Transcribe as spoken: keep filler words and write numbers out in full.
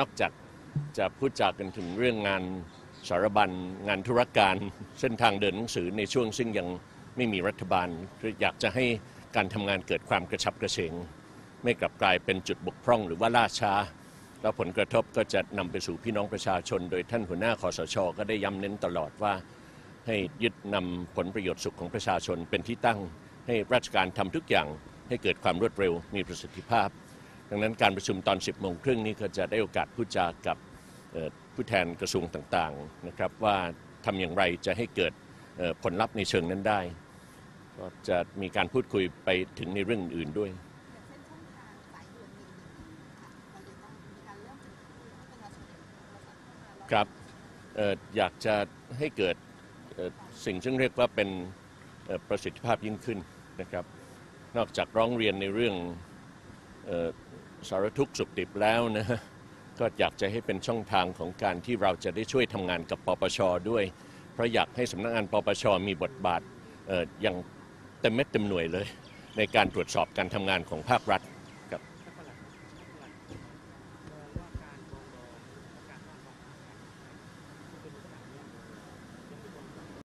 นอกจากจะพูดจากันถึงเรื่องงานสารบัญงานธุรการเส้นทางเดินหนังสือในช่วงซึ่งยังไม่มีรัฐบาลอยากจะให้การทำงานเกิดความกระชับกระเฉงไม่กลับกลายเป็นจุดบกพร่องหรือว่าล่าช้าแล้วผลกระทบก็จะนำไปสู่พี่น้องประชาชนโดยท่านหัวหน้าคสช.ก็ได้ย้ำเน้นตลอดว่าให้ยึดนำผลประโยชน์สุขของประชาชนเป็นที่ตั้งให้ราชการทำทุกอย่างให้เกิดความรวดเร็วมีประสิทธิภาพดังนั้นการประชุมตอน สิบโมงครึ่งนี้ก็จะได้โอกาสพูดจากับผู้แทนกระทรวงต่างๆนะครับว่าทำอย่างไรจะให้เกิดผลลัพธ์ในเชิงนั้นได้ก็จะมีการพูดคุยไปถึงในเรื่องอื่นด้วยครับอยากจะให้เกิดสิ่งที่เรียกว่าเป็นประสิทธิภาพยิ่งขึ้นนะครับนอกจากร้องเรียนในเรื่องสารทุกข์สุขดิบแล้วนะก็อยากจะให้เป็นช่องทางของการที่เราจะได้ช่วยทำงานกับปปช.ด้วยเพราะอยากให้สำนักงานปปช.มีบทบาทอย่างเต็มเม็ดเต็มหน่วยเลยในการตรวจสอบการทำงานของภาครัฐ